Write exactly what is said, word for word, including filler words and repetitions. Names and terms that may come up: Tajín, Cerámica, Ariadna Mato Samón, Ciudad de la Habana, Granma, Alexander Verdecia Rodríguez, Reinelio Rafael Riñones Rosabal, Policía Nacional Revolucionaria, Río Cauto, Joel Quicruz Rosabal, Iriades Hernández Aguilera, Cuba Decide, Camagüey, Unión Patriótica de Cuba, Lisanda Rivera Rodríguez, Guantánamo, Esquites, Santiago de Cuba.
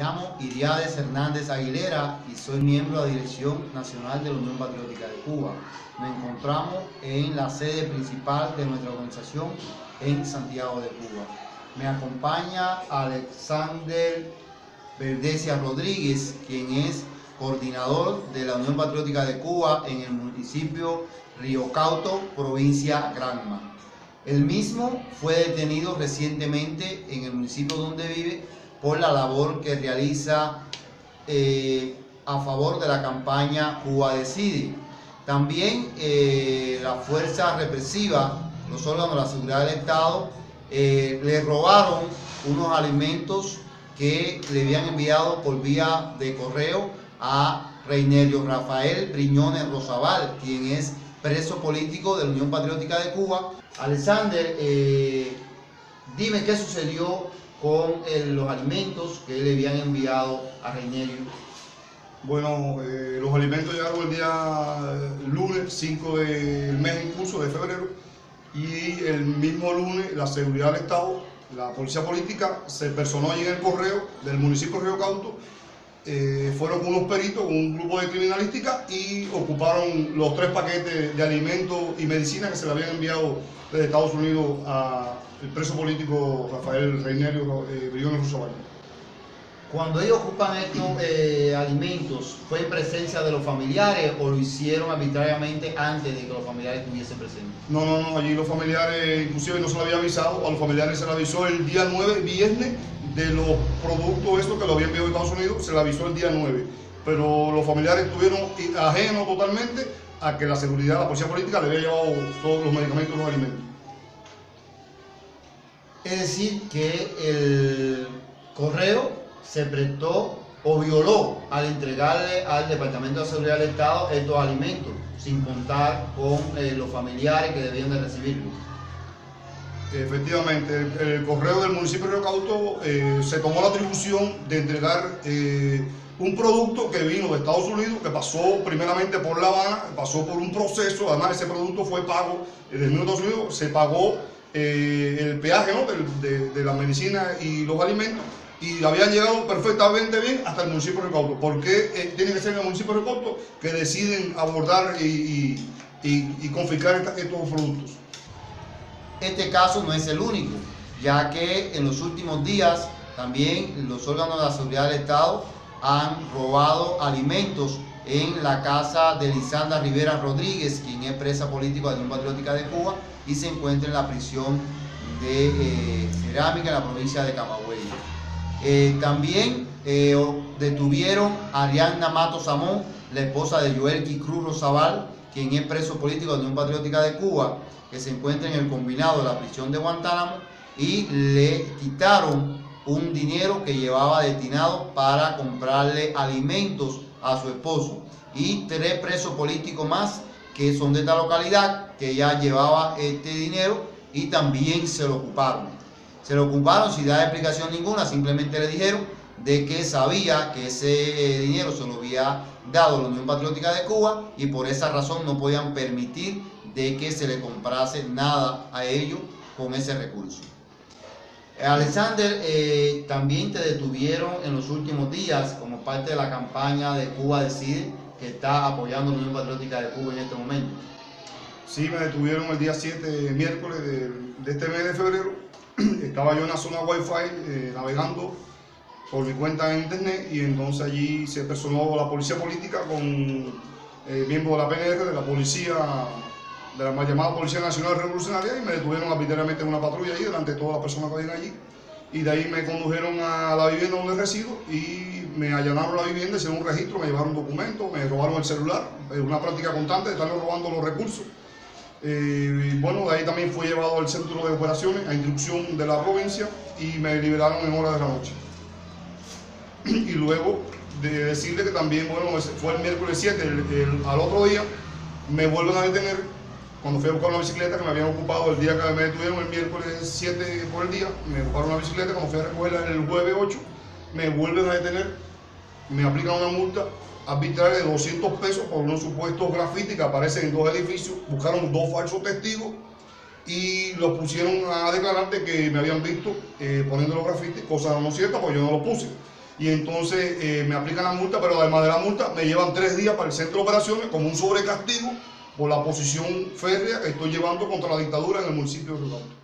Me llamo Iriades Hernández Aguilera y soy miembro de la Dirección Nacional de la Unión Patriótica de Cuba. Nos encontramos en la sede principal de nuestra organización en Santiago de Cuba. Me acompaña Alexander Verdecia Rodríguez, quien es coordinador de la Unión Patriótica de Cuba en el municipio Río Cauto, provincia Granma. El mismo fue detenido recientemente en el municipio donde vive por la labor que realiza eh, a favor de la campaña Cuba Decide. También eh, la fuerza represiva, los órganos de la seguridad del Estado, eh, le robaron unos alimentos que le habían enviado por vía de correo a Reinelio Rafael Riñones Rosabal, quien es preso político de la Unión Patriótica de Cuba. Alexander, eh, dime qué sucedió con el, los alimentos que le habían enviado a Reinelio. Bueno, eh, los alimentos llegaron el día el lunes cinco del mes en curso de febrero, y el mismo lunes la seguridad del Estado, la policía política, se personó allí en el correo del municipio Río Cauto. Eh, fueron unos peritos con un grupo de criminalística y ocuparon los tres paquetes de alimentos y medicina que se le habían enviado desde Estados Unidos a el preso político Rafael Reinelio eh, Riñones Rosabal. Cuando ellos ocupan estos eh, alimentos, ¿fue en presencia de los familiares o lo hicieron arbitrariamente antes de que los familiares estuviesen presentes? No, no, no, allí los familiares, inclusive no se lo había avisado, a los familiares se le avisó el día nueve, viernes, de los productos estos que lo habían enviado a Estados Unidos, se le avisó el día nueve. Pero los familiares estuvieron ajenos totalmente a que la seguridad, la policía política, le había llevado todos los medicamentos y los alimentos. Es decir, que el correo se prestó o violó al entregarle al Departamento de Seguridad del Estado estos alimentos, sin contar con eh, los familiares que debían de recibirlos. Efectivamente, el, el correo del municipio de Río Cauto eh, se tomó la atribución de entregar eh, un producto que vino de Estados Unidos, que pasó primeramente por La Habana, pasó por un proceso, además ese producto fue pago desde el Estados Unidos, se pagó eh, el peaje, ¿no?, de, de, de la medicina y los alimentos, y habían llegado perfectamente bien hasta el municipio de Río Cauto. ¿Por qué eh, tiene que ser en el municipio de Río Cauto que deciden abordar y, y, y, y confiscar esta, estos productos? Este caso no es el único, ya que en los últimos días también los órganos de la seguridad del Estado han robado alimentos en la casa de Lisanda Rivera Rodríguez, quien es presa política de la Unión Patriótica de Cuba y se encuentra en la prisión de eh, Cerámica, en la provincia de Camagüey. Eh, también eh, detuvieron a Ariadna Mato Samón, la esposa de Joel Quicruz Rosabal, quien es preso político de la Unión Patriótica de Cuba, que se encuentra en el combinado de la prisión de Guantánamo, y le quitaron un dinero que llevaba destinado para comprarle alimentos a su esposo, y tres presos políticos más que son de esta localidad que ya llevaba este dinero y también se lo ocuparon. Se lo ocuparon sin dar explicación ninguna, simplemente le dijeron de que sabía que ese dinero se lo había dado la Unión Patriótica de Cuba y por esa razón no podían permitir de que se le comprase nada a ellos con ese recurso. Alexander, eh, también te detuvieron en los últimos días como parte de la campaña de Cuba Decide, que está apoyando a la Unión Patriótica de Cuba en este momento. Sí, me detuvieron el día siete, miércoles de, de este mes de febrero. Estaba yo en la zona Wi-Fi eh, navegando por mi cuenta en internet, y entonces allí se personó la policía política con eh, miembros de la P N R, de la policía, de la más llamada Policía Nacional Revolucionaria, y me detuvieron arbitrariamente en una patrulla allí, delante de todas las personas que habían allí, y de ahí me condujeron a la vivienda donde resido y me allanaron la vivienda, hicieron un registro, me llevaron documentos, me robaron el celular, una práctica constante de estarle robando los recursos. Eh, y bueno, de ahí también fui llevado al centro de operaciones a instrucción de la provincia y me liberaron en horas de la noche. Y luego de decirle que también, bueno, fue el miércoles siete, el, el, al otro día me vuelven a detener cuando fui a buscar una bicicleta que me habían ocupado el día que me detuvieron, el miércoles siete por el día, me ocuparon una bicicleta, cuando fui a recogerla el jueves ocho, me vuelven a detener, me aplican una multa arbitraria de doscientos pesos por unos supuestos grafitis que aparecen en dos edificios, buscaron dos falsos testigos y los pusieron a declarar de que me habían visto eh, poniendo los grafitis, cosa no cierta porque yo no los puse. y entonces eh, me aplican la multa, pero además de la multa me llevan tres días para el centro de operaciones como un sobrecastigo por la posición férrea que estoy llevando contra la dictadura en el municipio de Río Cauto.